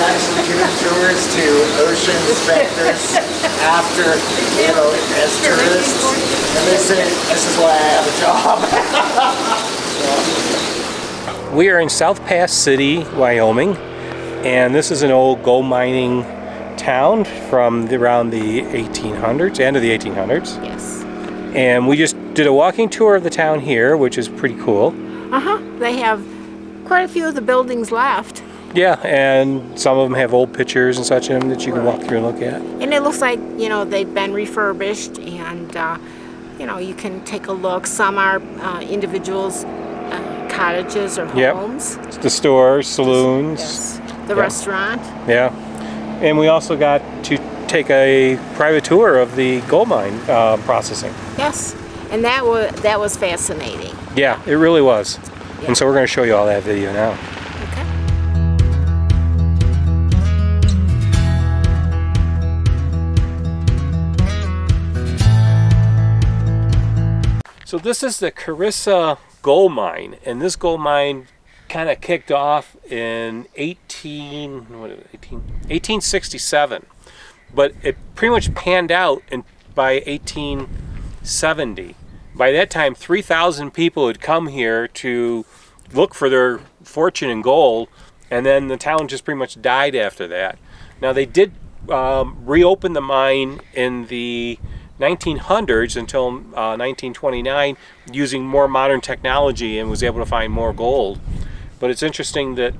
actually give tours to ocean inspectors after, you know, as tourists, and they say, this is why I have a job. We are in South Pass City, Wyoming, and this is an old gold mining town from around the 1800s, end of the 1800s. Yes. And we just did a walking tour of the town here, which is pretty cool. Uh-huh. They have quite a few of the buildings left. Yeah, and some of them have old pictures and such in them that you can walk through and look at. And it looks like, you know, they've been refurbished, and, you know, you can take a look. Some are individuals' cottages or homes. Yep. The stores, saloons. Yes. The restaurant. Yeah. And we also got to take a private tour of the gold mine processing. Yes, and that was fascinating. Yeah, it really was. Yeah. And so we're going to show you all that video now. So this is the Carissa gold mine, and this gold mine kind of kicked off in 1867, but it pretty much panned out by 1870. By that time, 3,000 people had come here to look for their fortune in gold, and then the town just pretty much died after that. Now they did reopen the mine in the 1900s until 1929, using more modern technology, and was able to find more gold. But it's interesting that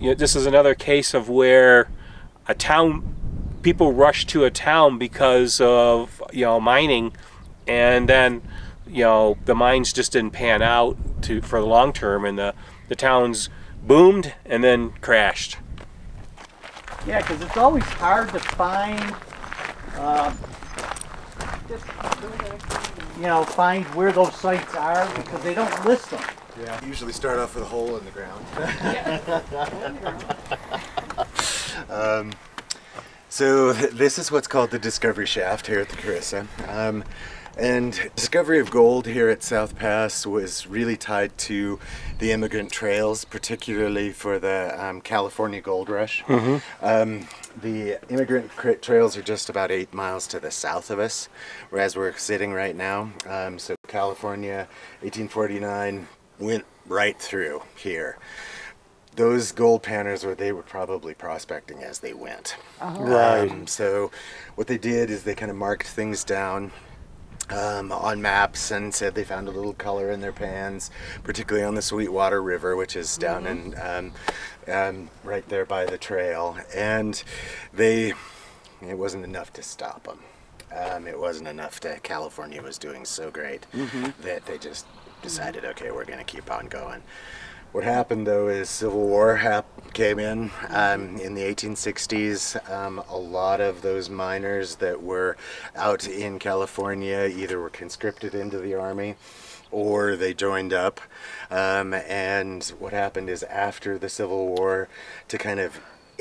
you know, this is another case of where a town, people rush to a town because of, you know, mining, and then, you know, the mines just didn't pan out for the long term, and the towns boomed and then crashed. Yeah, because it's always hard to find you know, find where those sites are, because they don't list them. Yeah. Usually start off with a hole in the ground. So this is what's called the Discovery Shaft here at the Carissa. And discovery of gold here at South Pass was really tied to the immigrant trails, particularly for the California gold rush. Mm-hmm. The immigrant trails are just about 8 miles to the south of us, whereas we're sitting right now. So California, 1849, went right through here. Those gold panners they were probably prospecting as they went. Oh. Right. So what they did is they kind of marked things down on maps and said they found a little color in their pans, particularly on the Sweetwater River, which is down in right there by the trail. And it wasn't enough to stop them. It wasn't enough that California was doing so great that they just decided, okay, we're going to keep on going. What happened, though, is Civil War came in the 1860s. A lot of those miners that were out in California either were conscripted into the Army or they joined up. And what happened is, after the Civil War, to kind of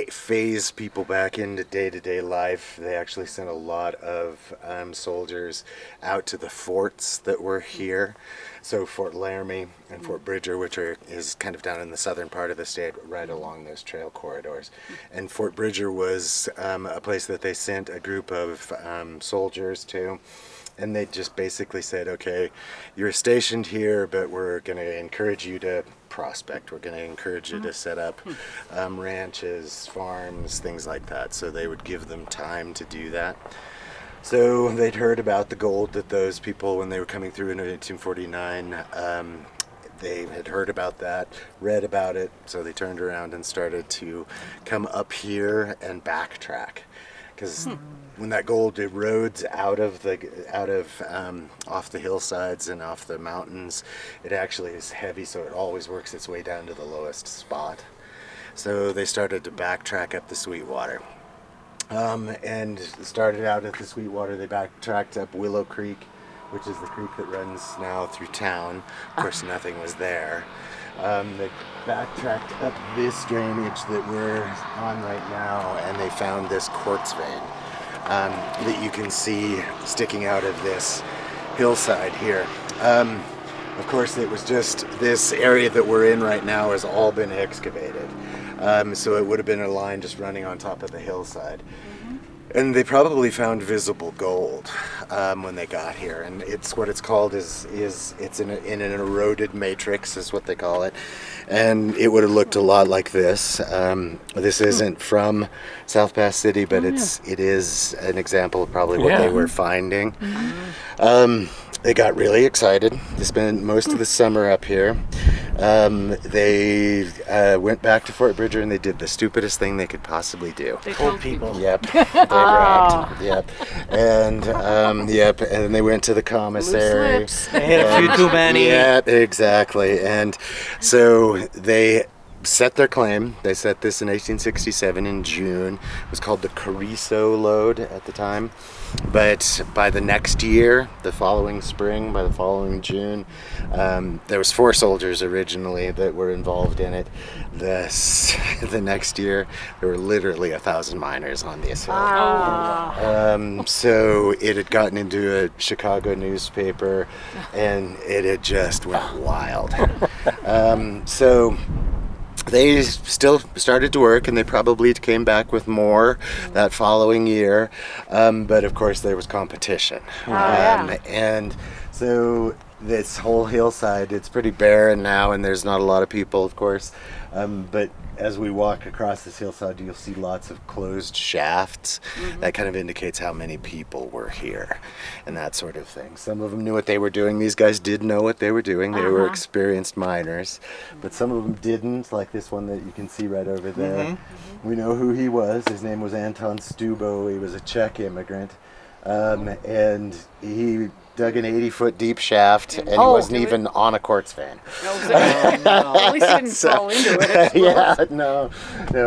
phase people back into day-to-day life, they actually sent a lot of soldiers out to the forts that were here. So Fort Laramie and Fort Bridger, which is kind of down in the southern part of the state, right along those trail corridors. And Fort Bridger was a place that they sent a group of soldiers to, and they just basically said, okay, you're stationed here, but we're going to encourage you to prospect. We're going to encourage you to set up ranches, farms, things like that. So they would give them time to do that. So they'd heard about the gold that those people, when they were coming through in 1849, they had heard about that, read about it, so they turned around and started to come up here and backtrack. Because when that gold erodes off the hillsides and off the mountains, it actually is heavy, so it always works its way down to the lowest spot. So they started to backtrack up the Sweetwater. And started out at the Sweetwater, they backtracked up Willow Creek, which is the creek that runs now through town. Of course, nothing was there. They backtracked up this drainage that we're on right now, and they found this quartz vein that you can see sticking out of this hillside here. Of course, it was just this area that we're in right now has all been excavated. So it would have been a line just running on top of the hillside. And they probably found visible gold when they got here, and it's what it's called is it's in an eroded matrix is what they call it, and it would have looked a lot like this. This isn't from South Pass City, but it is an example of probably what they were finding. They got really excited. They spent most of the summer up here. They went back to Fort Bridger and they did the stupidest thing they could possibly do. They told people. Yep. They bragged. Yep. And and they went to the commissary. Loose lips. They had a few too many. Yeah, exactly. And so they set their claim. They set this in 1867 in June. It was called the Carissa Lode at the time. But by the next year, the following spring, by the following June, there was 4 soldiers originally that were involved in it. The next year, there were literally 1,000 miners on this hill. Ah. So it had gotten into a Chicago newspaper, and it had just went wild. So they still started to work, and they probably came back with more that following year, but of course there was competition. And so this whole hillside, it's pretty barren now, and there's not a lot of people, of course, but as we walk across this hillside, you'll see lots of closed shafts. That kind of indicates how many people were here and that sort of thing. Some of them knew what they were doing. These guys did know what they were doing. They were experienced miners, but some of them didn't, like this one that you can see right over there. We know who he was. His name was Anton Stubo. He was a Czech immigrant, and he dug an 80-foot deep shaft, and he wasn't even on a quartz vein. No. At least he didn't fall into it. No,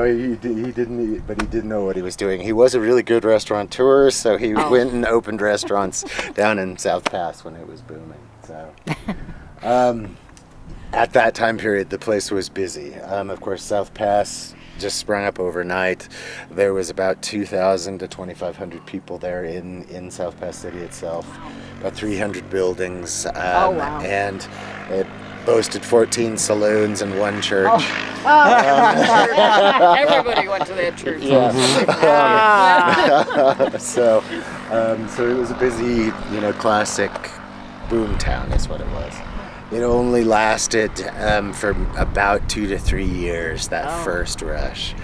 he didn't, but he did know what he was doing. He was a really good restaurateur, so he went and opened restaurants down in South Pass when it was booming. So, at that time period, the place was busy. Of course, South Pass just sprung up overnight. There was about 2,000 to 2,500 people there in South Pass City itself. About 300 buildings, and it boasted 14 saloons and 1 church. Everybody went to that church. So it was a busy, classic boom town is what it was. It only lasted for about 2 to 3 years, that first rush,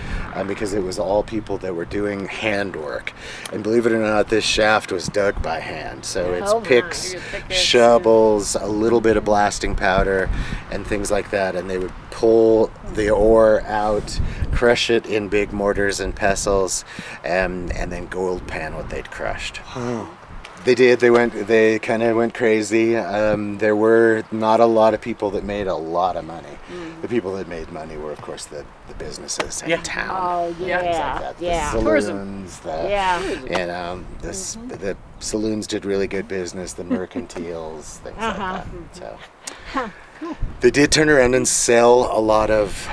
because it was all people that were doing hand work. And believe it or not, this shaft was dug by hand. So it's picks, shovels, a little bit of blasting powder, and things like that. And they would pull the ore out, crush it in big mortars and pestles, and then gold pan what they'd crushed. They did. They kind of went crazy. There were not a lot of people that made a lot of money. The people that made money were, of course, the businesses in town. Saloons. The saloons did really good business. The mercantiles, things like that. So. They did turn around and sell a lot of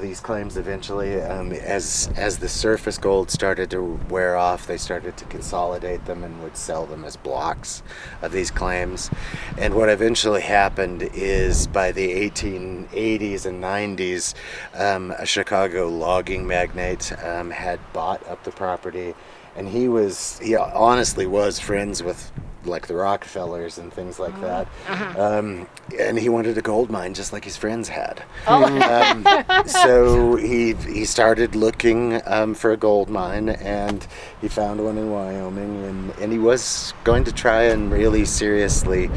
these claims eventually. As the surface gold started to wear off, they started to consolidate them and would sell them as blocks of these claims. And what eventually happened is by the 1880s and 90s, a Chicago logging magnate had bought up the property, and he honestly was friends with like the Rockefellers and things like that. And he wanted a gold mine just like his friends had. So he started looking for a gold mine, and he found one in Wyoming, and he was going to try and really seriously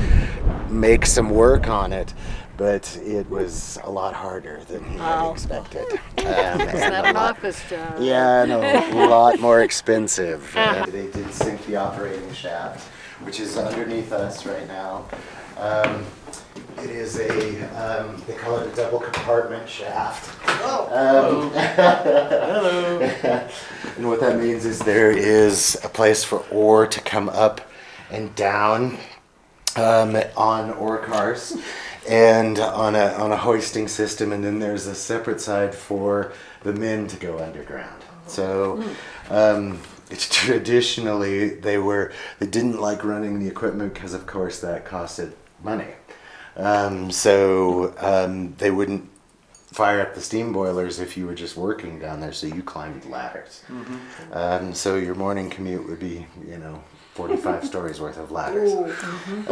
make some work on it, but it was a lot harder than he had expected. It's not an office job. Yeah, and a lot more expensive. They did sink the operating shaft, which is underneath us right now. It is they call it a double compartment shaft. Hello. And what that means is there is a place for ore to come up and down on ore cars and on a hoisting system, and then there's a separate side for the men to go underground. So traditionally, they didn't like running the equipment because, of course, that costed money. They wouldn't fire up the steam boilers if you were just working down there, so you climbed ladders. Mm-hmm. So your morning commute would be, you know, 45 stories worth of ladders. Mm-hmm.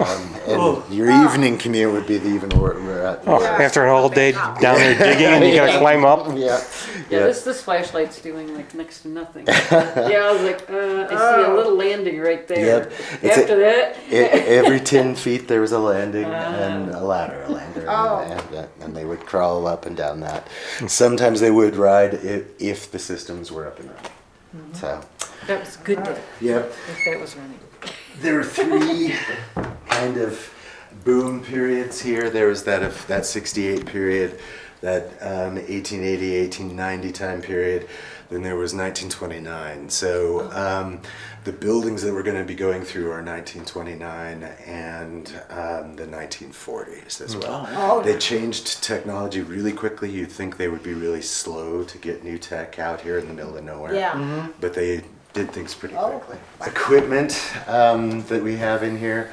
And your evening commute would be the even worse. After a whole day down there digging, and you gotta climb up. This flashlight's doing like next to nothing. I was like, I see a little landing right there. Yep. Every 10 feet there was a landing and a ladder. And they would crawl up and down that. Sometimes they would ride if the systems were up and running. Mm-hmm. So that was good. If that was running. There were three kind of boom periods here. There was that 68 period, that 1880, 1890 time period. Then there was 1929. So the buildings that we're going to be going through are 1929 and the 1940s as well. Oh. They changed technology really quickly. You'd think they would be really slow to get new tech out here in the middle of nowhere. Yeah. Mm-hmm. But they did things pretty quickly. Equipment that we have in here,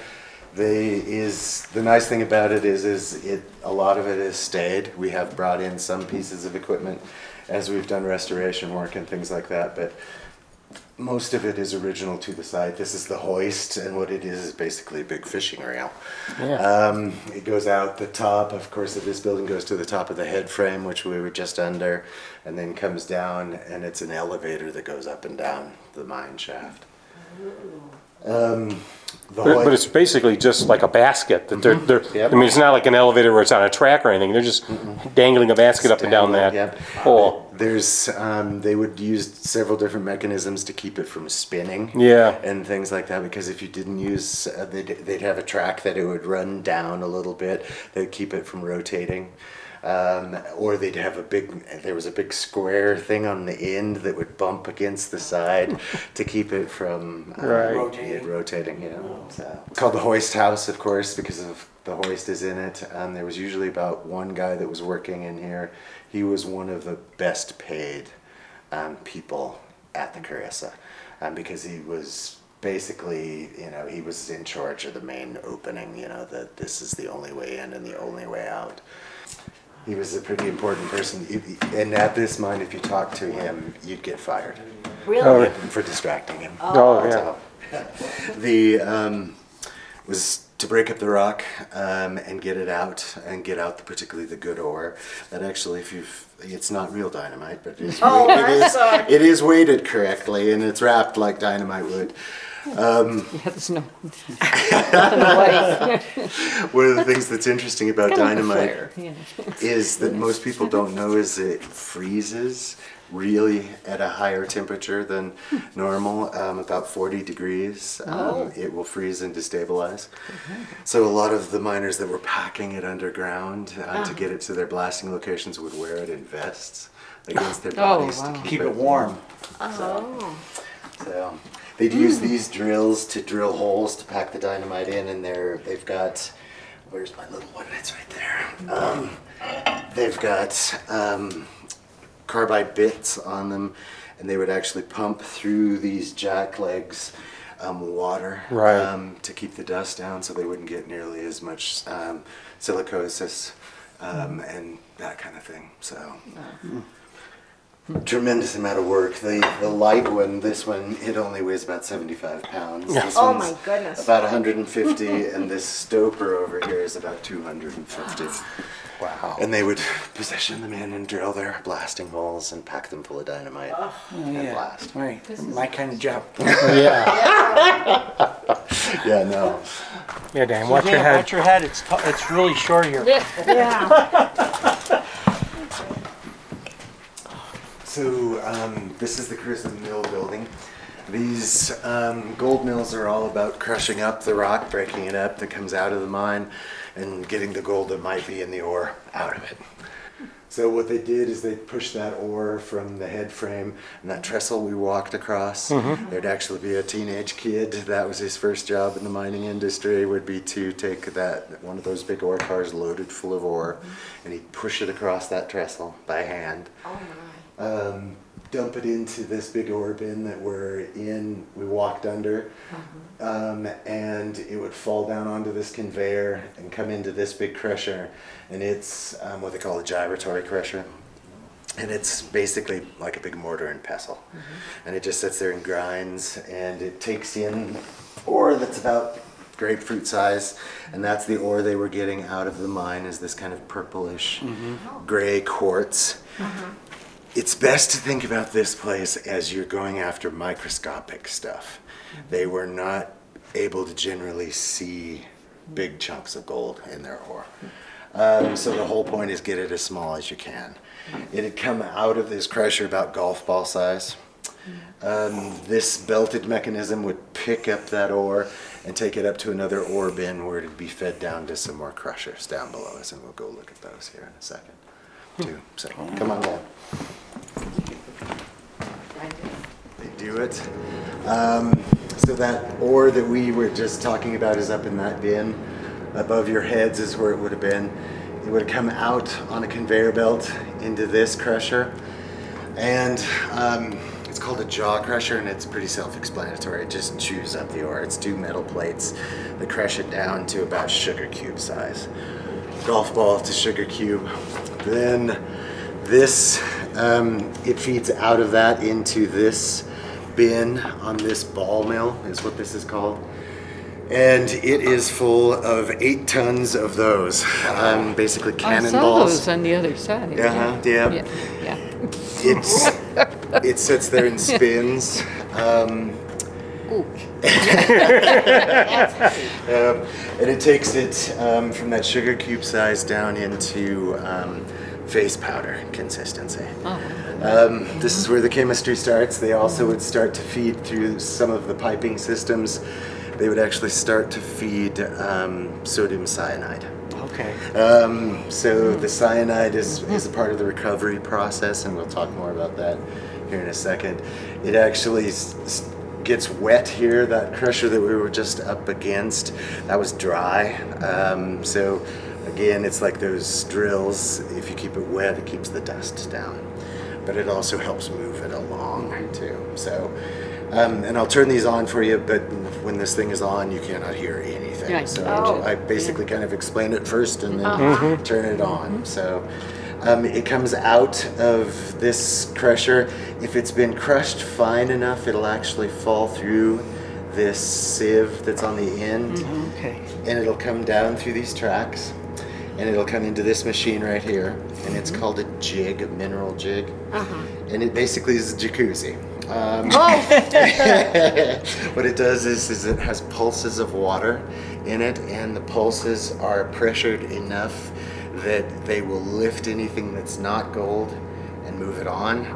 the nice thing about it is a lot of it has stayed. We have brought in some pieces of equipment as we've done restoration work and things like that, but most of it is original to the site. This is the hoist, and what it is basically a big fishing rail. Yeah. It goes out the top, of course, of this building, goes to the top of the head frame, which we were just under, and then comes down, and it's an elevator that goes up and down the mine shaft. But it's basically just like a basket. That I mean, it's not like an elevator where it's on a track or anything. They're just dangling a basket up and down that hole. There's they would use several different mechanisms to keep it from spinning. Yeah. And things like that, because if you didn't use, they'd have a track that it would run down a little bit. They'd keep it from rotating. Or they'd have there was a big square thing on the end that would bump against the side to keep it from rotating. It's called the hoist house, of course, because of the hoist is in it. There was usually about one guy that was working in here. He was one of the best paid people at the Carissa, because he was basically, he was in charge of the main opening, that this is the only way in and the only way out. He was a pretty important person, and at this mine, if you talked to him, you'd get fired. Really? For distracting him. Was to break up the rock and get it out, and get out particularly the good ore. That actually, it's not real dynamite, but it is weighted correctly, and it's wrapped like dynamite would. One of the things that's interesting about dynamite is that most people don't know is it freezes really at a higher temperature than normal, about 40 degrees. It will freeze and destabilize. So a lot of the miners that were packing it underground to get it to their blasting locations would wear it in vests against their bodies to keep it warm. So they'd use these drills to drill holes to pack the dynamite in, and they've got, where's my little one? It's right there. They've got carbide bits on them, and they would actually pump through these jack legs water to keep the dust down, so they wouldn't get nearly as much silicosis and that kind of thing. So. Tremendous amount of work. The light one, this one, it only weighs about 75 pounds. This one's my goodness. About 150, and this stoper over here is about 250. Wow. And they would position them in and drill their blasting holes and pack them full of dynamite and blast. Right. This is my kind of job. Dan, watch your head. Watch your head. It's really short here. So this is the Carissa Mill building. These gold mills are all about crushing up the rock, breaking it up that comes out of the mine, and getting the gold that might be in the ore out of it. So what they did is they pushed that ore from the head frame, and that trestle we walked across, there'd actually be a teenage kid. That was his first job in the mining industry, would be to take that one of those big ore cars loaded full of ore, and he'd push it across that trestle by hand. dump it into this big ore bin that we're in. We walked under, and it would fall down onto this conveyor and come into this big crusher, and it's what they call a gyratory crusher, and it's basically like a big mortar and pestle, and it just sits there and grinds, and it takes in ore that's about grapefruit size, and that's the ore they were getting out of the mine, is this kind of purplish gray quartz. It's best to think about this place as you're going after microscopic stuff. They were not able to generally see big chunks of gold in their ore. So the whole point is get it as small as you can. It had come out of this crusher about golf ball size. This belted mechanism would pick up that ore and take it up to another ore bin where it would be fed down to some more crushers down below us, and we'll go look at those here in a second. So come on down. They do it. So that ore that we were just talking about is up in that bin. Above your heads is where it would have been. It would have come out on a conveyor belt into this crusher. And it's called a jaw crusher, and it's pretty self-explanatory. It just chews up the ore. It's two metal plates that crush it down to about sugar cube size. Golf ball to sugar cube. Then this, it feeds out of that into this bin on this ball mill, is what this is called. And it is full of 8 tons of those, basically cannonballs. I saw those on the other side. It sits there and spins. And it takes it from that sugar cube size down into face powder consistency. This is where the chemistry starts. They also would start to feed through some of the piping systems. They would actually start to feed sodium cyanide. So the cyanide is a part of the recovery process, and we'll talk more about that here in a second. It actually gets wet here. That crusher that we were just up against, that was dry. So again, it's like those drills. If you keep it wet, it keeps the dust down, but it also helps move it along too. So, and I'll turn these on for you, but when this thing is on, you cannot hear anything. So I basically kind of explain it first and then turn it on. So it comes out of this crusher. If it's been crushed fine enough, it'll actually fall through this sieve that's on the end, and it'll come down through these tracks, and it'll come into this machine right here, and it's called a jig, a mineral jig, and it basically is a jacuzzi. What it does is it has pulses of water in it, and the pulses are pressured enough that they will lift anything that's not gold and move it on,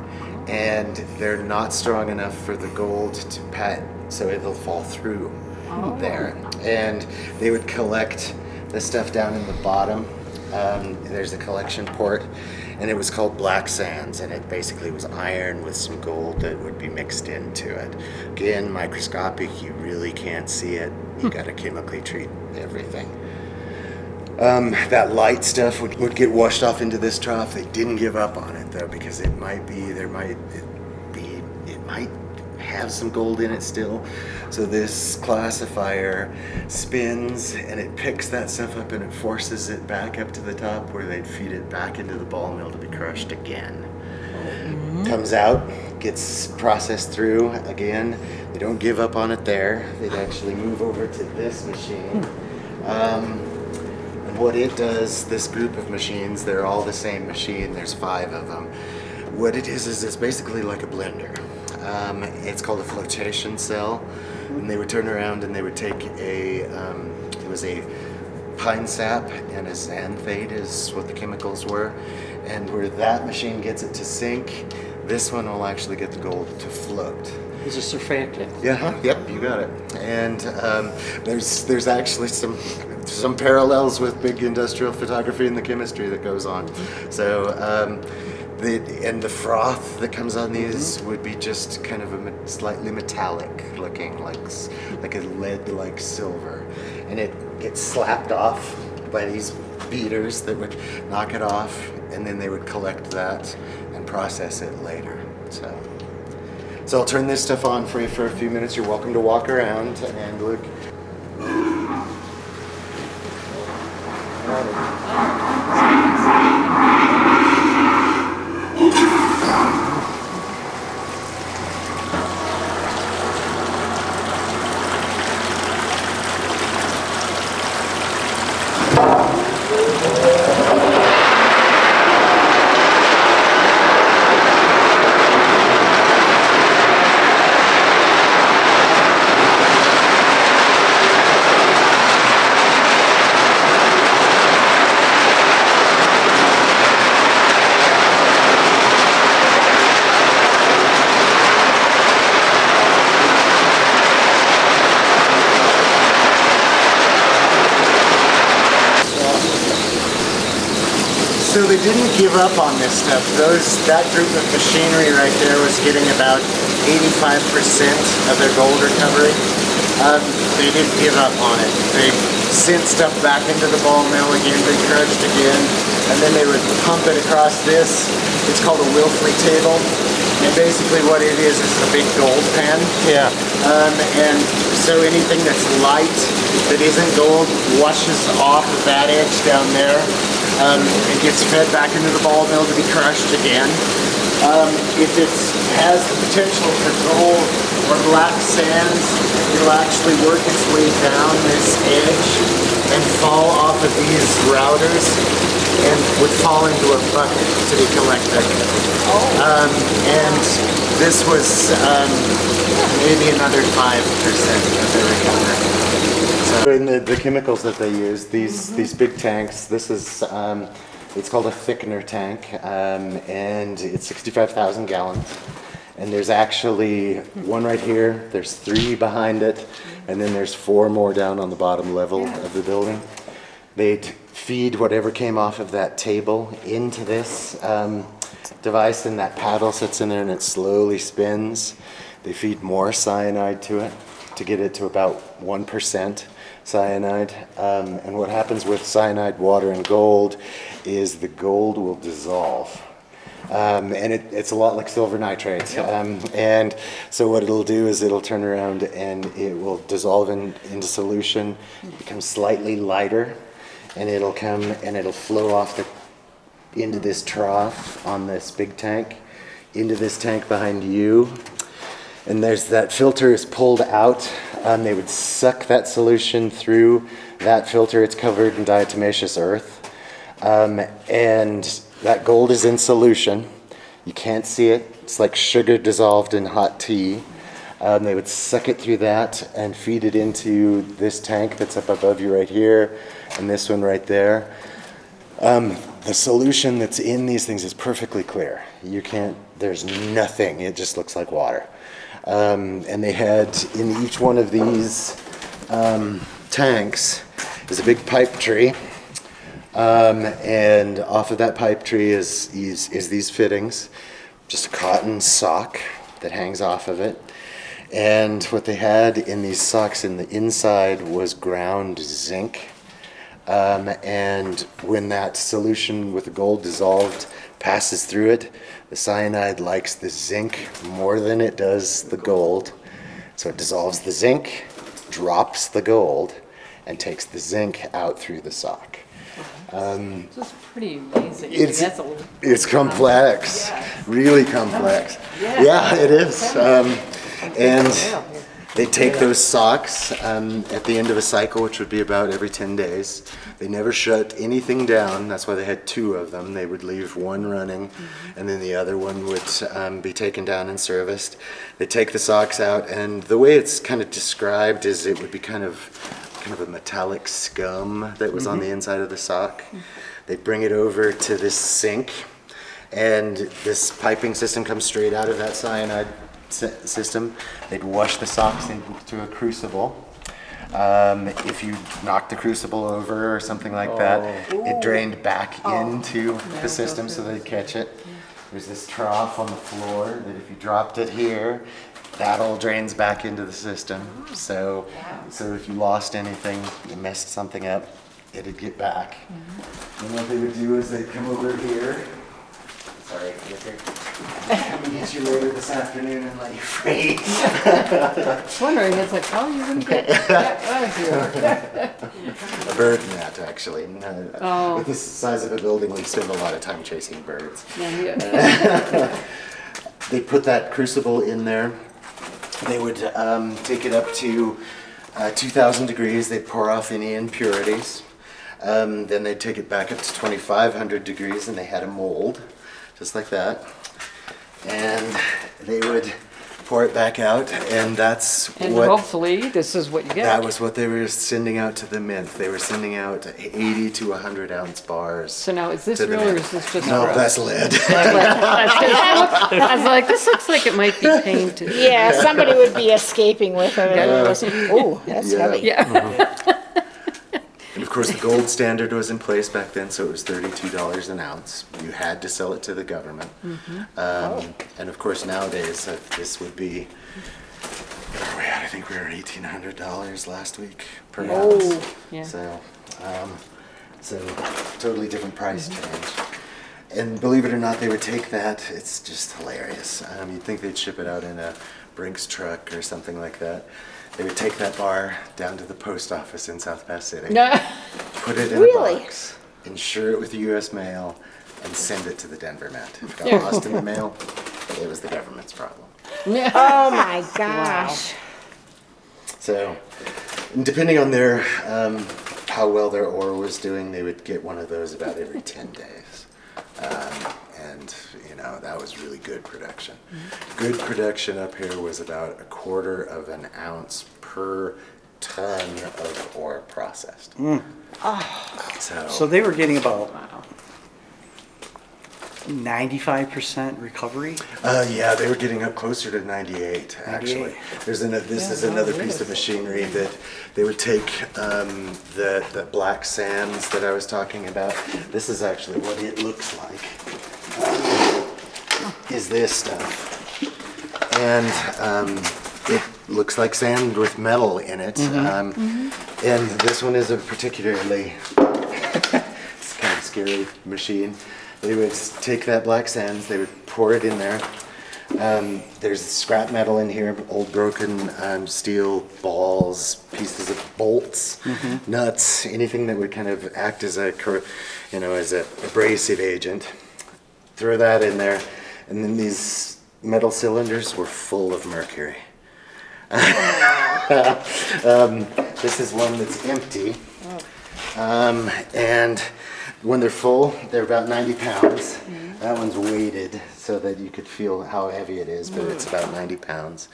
and they're not strong enough for the gold to pet, so it'll fall through there. And they would collect the stuff down in the bottom. There's a collection port, and it was called black sands, and it basically was iron with some gold that would be mixed into it. Again, microscopic, you really can't see it. You gotta chemically treat everything. That light stuff would get washed off into this trough. They didn't give up on it though, because it might be, it might have some gold in it still. So this classifier spins, and it picks that stuff up, and it forces it back up to the top where they'd feed it back into the ball mill to be crushed again. Comes out, gets processed through again. They don't give up on it there. They'd actually move over to this machine. And what it does, this group of machines, they're all the same machine. There's 5 of them. What it is it's basically like a blender. It's called a flotation cell, and they would turn around and they would take a, it was a pine sap and a xanthate is what the chemicals were, and where that machine gets it to sink, this one will actually get the gold to float. It's a surfactant. Yep, you got it. And there's actually some parallels with big industrial photography and the chemistry that goes on. So. And the froth that comes on these would be just kind of a slightly metallic looking, like a lead like silver, and it gets slapped off by these beaters that would knock it off, and then they would collect that and process it later. So I'll turn this stuff on for you for a few minutes. You're welcome to walk around and look. So they didn't give up on this stuff. That group of machinery right there was getting about 85% of their gold recovery. They didn't give up on it. They sent stuff back into the ball mill again, encouraged again, and then they would pump it across this. It's called a Wilfley table. And basically what it is a big gold pan. Yeah. And so anything that's light, that isn't gold, washes off of that edge down there. It gets fed back into the ball mill to be crushed again. If it has the potential for gold or black sands, it'll actually work its way down this edge and fall off of these routers and would fall into a bucket to be collected. And this was maybe another 5% of the recovery. In the chemicals that they use, these big tanks, this is, it's called a thickener tank, and it's 65,000 gallons. And there's actually one right here, there's 3 behind it, and then there's 4 more down on the bottom level of the building. They'd feed whatever came off of that table into this device, and that paddle sits in there and it slowly spins. They feed more cyanide to it to get it to about 1% cyanide. And what happens with cyanide, water, and gold is the gold will dissolve. And it's a lot like silver nitrate. Yep. And so what it'll do is it'll turn around and it will dissolve into solution, become slightly lighter, and it'll come and it'll flow off into this trough on this big tank, into this tank behind you. And there's that filter is pulled out. They would suck that solution through that filter. It's covered in diatomaceous earth. And that gold is in solution. You can't see it. It's like sugar dissolved in hot tea. They would suck it through that and feed it into this tank that's up above you right here and this one right there. The solution that's in these things is perfectly clear. You can't, there's nothing. It just looks like water. And they had in each one of these tanks is a big pipe tree, and off of that pipe tree is these fittings, just a cotton sock that hangs off of it. And what they had in these socks in the inside was ground zinc, and when that solution with the gold dissolved passes through it, the cyanide likes the zinc more than it does the gold. So it dissolves the zinc, drops the gold, and takes the zinc out through the sock. So it's pretty amazing. It's complex, really complex. Yeah, it is. And they take those socks at the end of a cycle, which would be about every 10 days. They never shut anything down. That's why they had 2 of them. They would leave one running, and then the other one would be taken down and serviced. They take the socks out, and the way it's kind of described is it would be kind of a metallic scum that was on the inside of the sock. They bring it over to this sink, and this piping system comes straight out of that cyanide system. They'd wash the socks into a crucible. If you knocked the crucible over or something like that, it drained back into the system, so they'd catch it. There's this trough on the floor that if you dropped it here, that all drains back into the system. So if you lost anything, you messed something up, it'd get back. And what they would do is they'd come over here. Sorry, I'm going to get you later this afternoon and let you free. I was wondering, it's like, how are you going to get that out of here? A bird net, actually. Oh. With the size of a building, we spend a lot of time chasing birds. Yeah. They put that crucible in there. They would take it up to 2,000 degrees. They'd pour off any impurities. Then they'd take it back up to 2,500 degrees, and they had a mold, just like that. And they would pour it back out, and hopefully this is what you get. That was what they were sending out to the mint. They were sending out 80 to 100 ounce bars. So now is this real or is this just gross? That's lead. I was like, this looks like it might be painted. Yeah, somebody would be escaping with it. Oh, that's heavy. Yeah. And of course the gold standard was in place back then, so it was $32 an ounce. You had to sell it to the government. Mm-hmm. And of course nowadays this would be, where are we at? I think we were $1,800 last week per ounce. Yeah. So, totally different price change. And believe it or not, they would take that. It's just hilarious. You'd think they'd ship it out in a Brinks truck or something like that. They would take that bar down to the post office in South Pass City, put it in a box, insure it with the U.S. mail, and send it to the Denver Mint. If it got lost in the mail, it was the government's problem. Oh my gosh. Wow. So, depending on their how well their ore was doing, they would get one of those about every 10 days. And you know, that was really good production. Good production up here was about 1/4 of an ounce per ton of ore processed. So they were getting about 95% recovery? Yeah, they were getting up closer to 98, actually. This is another piece of machinery that they would take the black sands that I was talking about. This is actually what it looks like, is this stuff. And it looks like sand with metal in it. And this one is a particularly it's kind of scary machine. They would take that black sands, they would pour it in there. There's scrap metal in here, old broken steel balls, pieces of bolts, nuts, anything that would kind of act as a, you know, as an abrasive agent. Throw that in there, and then these metal cylinders were full of mercury. This is one that's empty, and when they're full, they're about 90 pounds. That one's weighted so that you could feel how heavy it is, but it's about 90 pounds.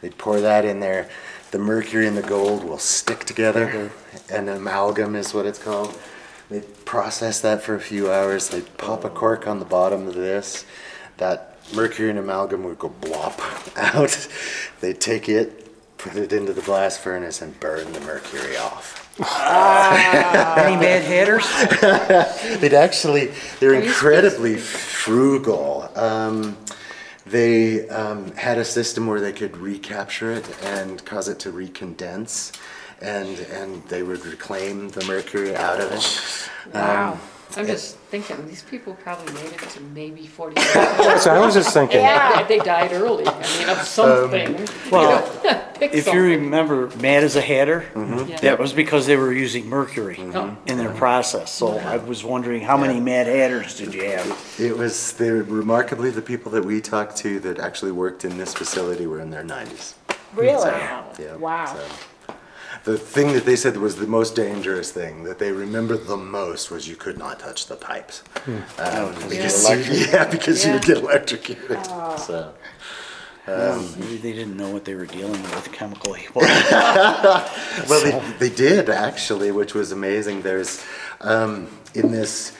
They'd pour that in there. The mercury and the gold will stick together. An amalgam is what it's called. They'd process that for a few hours. They'd pop a cork on the bottom of this. That mercury and amalgam would go blop out. They'd take it, put it into the blast furnace, and burn the mercury off. Any bad hitters? They're incredibly frugal. They had a system where they could recapture it and cause it to recondense, and they would reclaim the mercury out of it. Wow. I'm just thinking, these people probably made it to maybe 40 years. So I was just thinking. Yeah, they died early. I mean, of something. Well, you know, if you remember, Mad as a Hatter, that was because they were using mercury in their process. So I was wondering, how many Mad Hatters did you have? It was, they were, remarkably, the people that we talked to that actually worked in this facility were in their 90s. Really? So, yeah, wow. So. The thing that they said was the most dangerous thing that they remembered the most was you could not touch the pipes. Because you would get electrocuted. So, maybe they didn't know what they were dealing with chemically. They did, actually, which was amazing. There's in this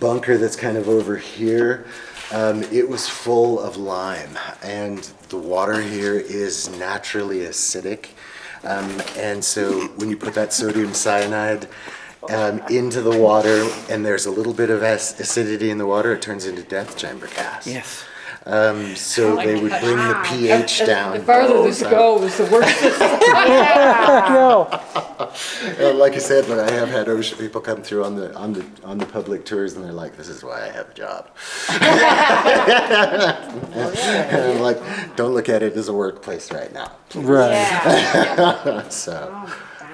bunker that's kind of over here, it was full of lime, and the water here is naturally acidic. And so when you put that sodium cyanide into the water, and there's a little bit of acidity in the water, it turns into death chamber gas. Yes. So they would bring the pH down. The farther this goes, the worse this is. Like I said, when I have had ocean people come through on the public tours, and they're like, "This is why I have a job." And I'm like, "Don't look at it as a workplace right now." Please. Right. Yeah. So, oh, wow.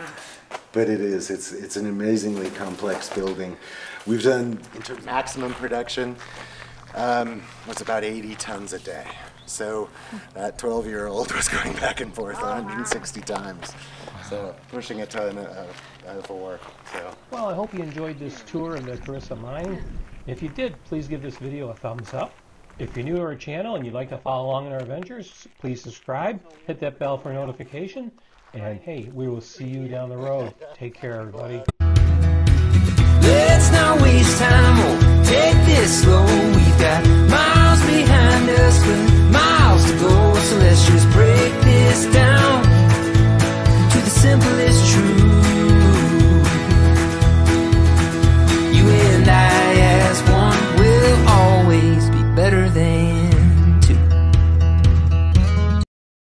But it is. It's an amazingly complex building. We've done into maximum production. Was about 80 tons a day. So that 12-year-old was going back and forth 160 times. So pushing a ton of work. So. Well, I hope you enjoyed this tour of the Carissa Mine. If you did, please give this video a thumbs up. If you're new to our channel and you'd like to follow along in our adventures, please subscribe, hit that bell for notification, and hey, we will see you down the road. Take care, everybody. Let's not waste time, we'll take this slow. We've got miles behind us, but miles to go. So let's just break this down to the simplest truth.